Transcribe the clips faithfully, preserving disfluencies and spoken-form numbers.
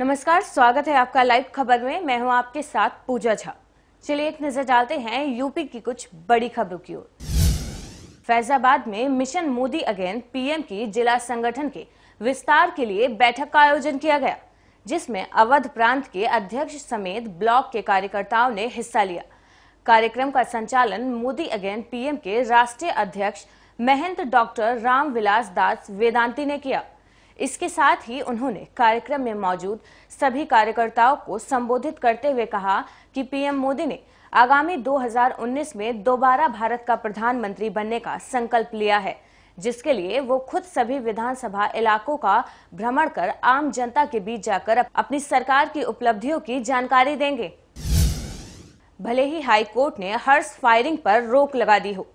नमस्कार, स्वागत है आपका लाइव खबर में। मैं हूं आपके साथ पूजा झा। चलिए एक नजर डालते हैं यूपी की कुछ बड़ी खबरों की ओर। फैजाबाद में मिशन मोदी अगेन पीएम की जिला संगठन के विस्तार के लिए बैठक का आयोजन किया गया, जिसमें अवध प्रांत के अध्यक्ष समेत ब्लॉक के कार्यकर्ताओं ने हिस्सा लिया। कार्यक्रम का संचालन मोदी अगेन पीएम के राष्ट्रीय अध्यक्ष महंत डॉक्टर रामविलास दास वेदांति ने किया। इसके साथ ही उन्होंने कार्यक्रम में मौजूद सभी कार्यकर्ताओं को संबोधित करते हुए कहा कि पीएम मोदी ने आगामी दो हज़ार उन्नीस में दोबारा भारत का प्रधानमंत्री बनने का संकल्प लिया है, जिसके लिए वो खुद सभी विधानसभा इलाकों का भ्रमण कर आम जनता के बीच जाकर अपनी सरकार की उपलब्धियों की जानकारी देंगे। भले ही हाईकोर्ट ने हर्स फायरिंग पर रोक लगा दी हो,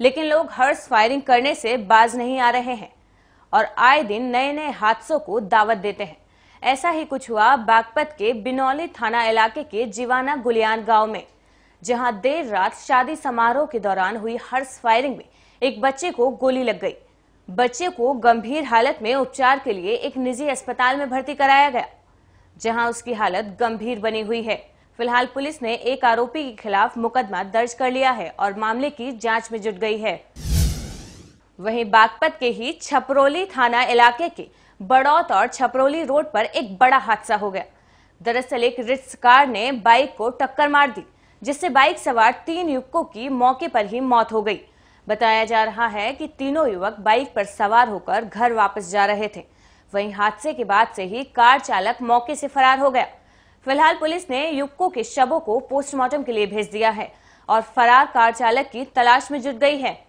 लेकिन लोग हर्स फायरिंग करने से बाज नहीं आ रहे हैं और आए दिन नए नए हादसों को दावत देते हैं। ऐसा ही कुछ हुआ बागपत के बिनौली थाना इलाके के जीवाना गुलियान गांव में, जहां देर रात शादी समारोह के दौरान हुई हर्स फायरिंग में एक बच्चे को गोली लग गई। बच्चे को गंभीर हालत में उपचार के लिए एक निजी अस्पताल में भर्ती कराया गया, जहां उसकी हालत गंभीर बनी हुई है। फिलहाल पुलिस ने एक आरोपी के खिलाफ मुकदमा दर्ज कर लिया है और मामले की जाँच में जुट गई है। वहीं बागपत के ही छपरोली थाना इलाके के बड़ौत और छपरोली रोड पर एक बड़ा हादसा हो गया। दरअसल एक रिट्स कार ने बाइक को टक्कर मार दी, जिससे बाइक सवार तीन युवकों की मौके पर ही मौत हो गई। बताया जा रहा है कि तीनों युवक बाइक पर सवार होकर घर वापस जा रहे थे। वहीं हादसे के बाद से ही कार चालक मौके से फरार हो गया। फिलहाल पुलिस ने युवकों के शवों को पोस्टमार्टम के लिए भेज दिया है और फरार कार चालक की तलाश में जुट गई है।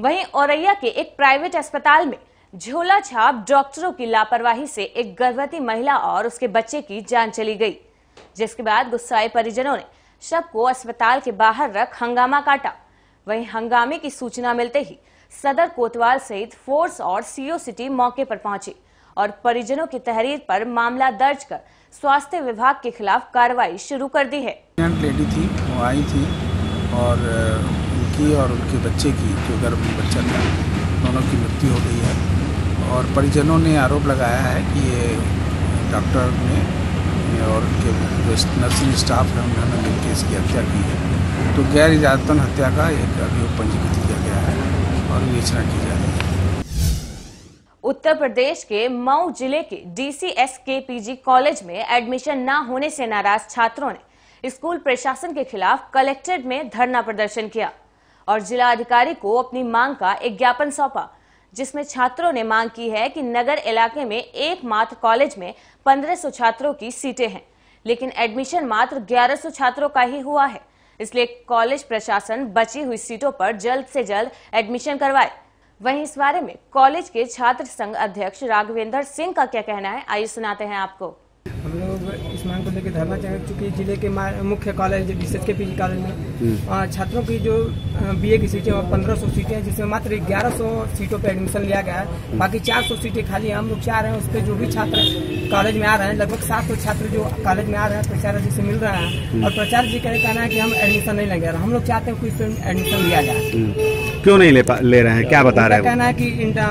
वहीं औरैया के एक प्राइवेट अस्पताल में झोला छाप डॉक्टरों की लापरवाही से एक गर्भवती महिला और उसके बच्चे की जान चली गई, जिसके बाद गुस्साए परिजनों ने शव को अस्पताल के बाहर रख हंगामा काटा। वहीं हंगामे की सूचना मिलते ही सदर कोतवाल सहित फोर्स और सीओ सिटी मौके पर पहुंची और परिजनों की तहरीर पर मामला दर्ज कर स्वास्थ्य विभाग के खिलाफ कार्रवाई शुरू कर दी है। लेडी थी, वो आई थी और और उनके बच्चे की जो गर्भ में बच्चा था दोनों की मृत्यु हो गई है और परिजनों ने आरोप लगाया है कि ये डॉक्टर ने और उनके नर्सिंग स्टाफ ने उन्होंने मिलकर इसकी हत्या की है। तो गैर इजाजतन हत्या का एक अभियोग पंजीकृत किया गया है और विवेचना की जा रही है। उत्तर प्रदेश के मऊ जिले के D C S K P G college में एडमिशन न होने से नाराज छात्रों ने स्कूल प्रशासन के खिलाफ कलेक्ट्रेट में धरना प्रदर्शन किया और जिला अधिकारी को अपनी मांग का एक ज्ञापन सौंपा, जिसमें छात्रों ने मांग की है कि नगर इलाके में एकमात्र कॉलेज में पंद्रह सौ छात्रों की सीटें हैं, लेकिन एडमिशन मात्र ग्यारह सौ छात्रों का ही हुआ है। इसलिए कॉलेज प्रशासन बची हुई सीटों पर जल्द से जल्द एडमिशन करवाए। वहीं इस बारे में कॉलेज के छात्र संघ अध्यक्ष राघवेंद्र सिंह का क्या कहना है, आइए सुनाते हैं आपको। हम लोग इस मांग को लेकर धरना चाहेंगे क्योंकि जिले के मुख्य college D C S K P G college में छात्रों की जो बीए की सीटें और पंद्रह सौ सीटें हैं, जिसमें मात्र ग्यारह सौ सीटों पर एडमिशन लिया गया है। बाकी चार सौ सीटें खाली हम लोग चाह रहे हैं। उस पर जो भी छात्र कॉलेज में आ रहे हैं, लगभग सात सौ छात्र जो कॉलेज में आ रहे हैं, प्राचार्य जी से मिल रहे हैं और प्राचार्य जी का कहना है कि हम एडमिशन नहीं लेंगे। हम लोग चाहते हैं कुछ एडमिशन लिया जाए। क्यों नहीं ले, ले रहे हैं, क्या बता रहे हैं? कहना है कि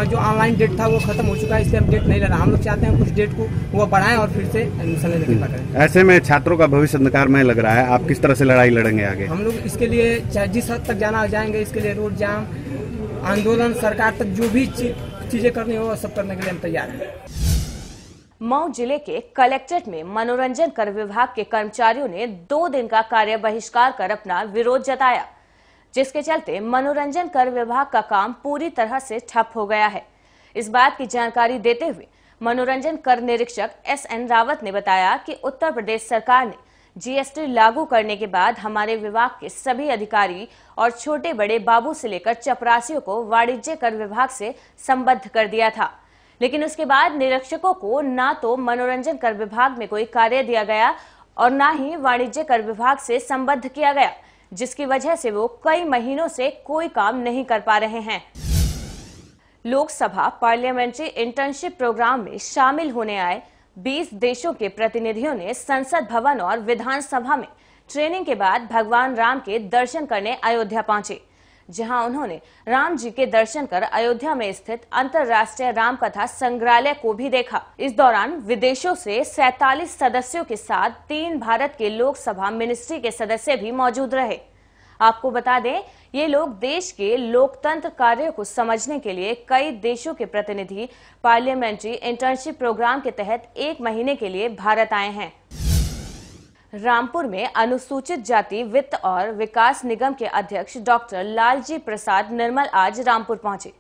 जो ऑनलाइन डेट था वो खत्म हो चुका है, इसलिए हम डेट नहीं ले रहे। हम लोग चाहते हैं कुछ डेट को वो बढ़ाएं और फिर से एडमिशन लेने की बात करें। ऐसे में छात्रों का भविष्य अंधकारमय लग रहा है, आप किस तरह से लड़ाई लड़ेंगे आगे? हम लोग इसके लिए जिस हद तक जाना जाएंगे, इसके लिए रोड जाम आंदोलन, सरकार तक जो भी चीजें करनी हो सब करने के लिए हम तैयार हैं। मऊ जिले के कलेक्ट्रेट में मनोरंजन कर विभाग के कर्मचारियों ने दो दिन का कार्य बहिष्कार कर अपना विरोध जताया, जिसके चलते मनोरंजन कर विभाग का काम पूरी तरह से ठप हो गया है। इस बात की जानकारी देते हुए मनोरंजन कर निरीक्षक एस एन रावत ने बताया कि उत्तर प्रदेश सरकार ने जी एस टी लागू करने के बाद हमारे विभाग के सभी अधिकारी और छोटे बड़े बाबू से लेकर चपरासियों को वाणिज्य कर विभाग से संबद्ध कर दिया था, लेकिन उसके बाद निरीक्षकों को ना तो मनोरंजन कर विभाग में कोई कार्य दिया गया और ना ही वाणिज्य कर विभाग से संबद्ध किया गया, जिसकी वजह से वो कई महीनों से कोई काम नहीं कर पा रहे हैं। लोकसभा पार्लियामेंट्री इंटर्नशिप प्रोग्राम में शामिल होने आए बीस देशों के प्रतिनिधियों ने संसद भवन और विधानसभा में ट्रेनिंग के बाद भगवान राम के दर्शन करने अयोध्या पहुंचे, जहां उन्होंने राम जी के दर्शन कर अयोध्या में स्थित अंतर्राष्ट्रीय रामकथा संग्रहालय को भी देखा। इस दौरान विदेशों से सैतालीस सदस्यों के साथ तीन भारत के लोकसभा मिनिस्ट्री के सदस्य भी मौजूद रहे। आपको बता दें, ये लोग देश के लोकतंत्र कार्यों को समझने के लिए कई देशों के प्रतिनिधि पार्लियामेंट्री इंटर्नशिप प्रोग्राम के तहत एक महीने के लिए भारत आए हैं। रामपुर में अनुसूचित जाति वित्त और विकास निगम के अध्यक्ष डॉक्टर लालजी प्रसाद निर्मल आज रामपुर पहुंचे,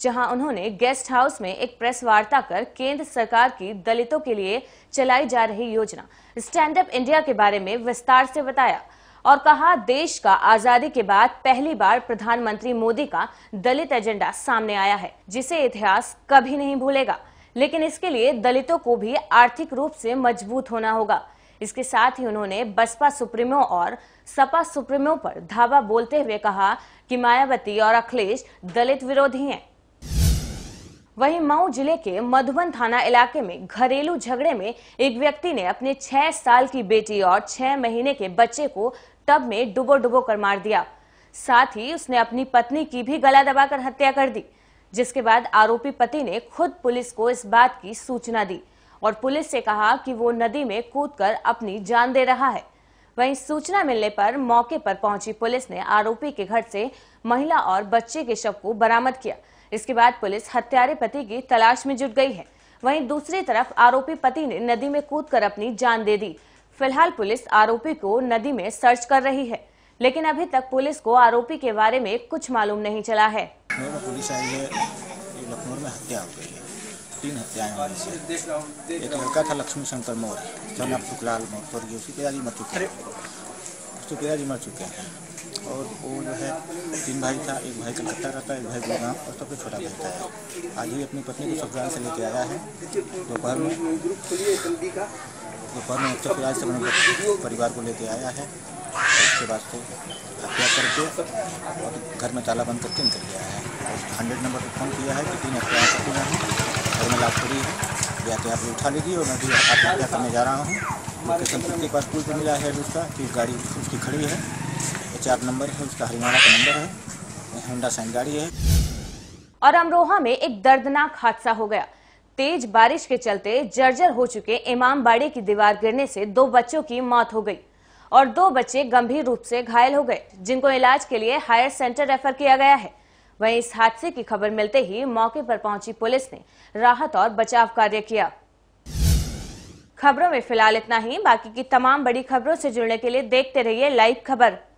जहां उन्होंने गेस्ट हाउस में एक प्रेस वार्ता कर केंद्र सरकार की दलितों के लिए चलाई जा रही योजना स्टैंड अप इंडिया के बारे में विस्तार से बताया और कहा, देश का आजादी के बाद पहली बार प्रधानमंत्री मोदी का दलित एजेंडा सामने आया है, जिसे इतिहास कभी नहीं भूलेगा, लेकिन इसके लिए दलितों को भी आर्थिक रूप से मजबूत होना होगा। इसके साथ ही उन्होंने बसपा सुप्रीमो और सपा सुप्रीमो पर धावा बोलते हुए कहा कि मायावती और अखिलेश दलित विरोधी हैं। वहीं मऊ जिले के मधुबन थाना इलाके में घरेलू झगड़े में एक व्यक्ति ने अपने छह साल की बेटी और छह महीने के बच्चे को टब में डुबो डुबो कर मार दिया। साथ ही उसने अपनी पत्नी की भी गला दबाकर हत्या कर दी, जिसके बाद आरोपी पति ने खुद पुलिस को इस बात की सूचना दी और पुलिस से कहा कि वो नदी में कूदकर अपनी जान दे रहा है। वहीं सूचना मिलने पर मौके पर पहुंची पुलिस ने आरोपी के घर से महिला और बच्चे के शव को बरामद किया। इसके बाद पुलिस हत्यारे पति की तलाश में जुट गई है। वहीं दूसरी तरफ आरोपी पति ने नदी में कूदकर अपनी जान दे दी। फिलहाल पुलिस आरोपी को नदी में सर्च कर रही है, लेकिन अभी तक पुलिस को आरोपी के बारे में कुछ मालूम नहीं चला है। तीन हत्याएं हमारी से, एक लड़का था लक्ष्मी शंकर मौर्य, जो नाम सुखलाल मौर्य, उसके पिताजी मर चुके हैं, उसके पिताजी मर चुके हैं और वो जो है तीन भाई था, एक भाई कलकत्ता रहता है, एक भाई गुड़गांव और सबसे छोटा भाई था। आज ही अपनी पत्नी को ससुराल से लेके आया है। दोपहर में दोपहर में उत्तर प्रदेश से अपने परिवार को लेके आया है। उसके बाद से हत्या करके और घर में ताला बंद करके निकल गया है। हंड्रेड नंबर पर फोन किया है कि तीन हत्याएँ करती हैं और मैं लाभ करी है, या तो आप उठा लीजिए और मैं भी आत्महत्या करने जा रहा हूँ। किशनपुर के पास पुल पर मिला है उसका, फिर गाड़ी उसकी खड़ी है, चार नंबर है उसका, हरियाणा का नंबर है, होंडा साइन गाड़ी है। और अमरोहा में एक दर्दनाक हादसा हो गया। तेज बारिश के चलते जर्जर हो चुके इमामबाड़े की दीवार गिरने से दो बच्चों की मौत हो गई और दो बच्चे गंभीर रूप से घायल हो गए, जिनको इलाज के लिए हायर सेंटर रेफर किया गया है। वहीं इस हादसे की खबर मिलते ही मौके पर पहुंची पुलिस ने राहत और बचाव कार्य किया। खबरों में फिलहाल इतना ही। बाकी की तमाम बड़ी खबरों से जुड़ने के लिए देखते रहिए लाइव खबर।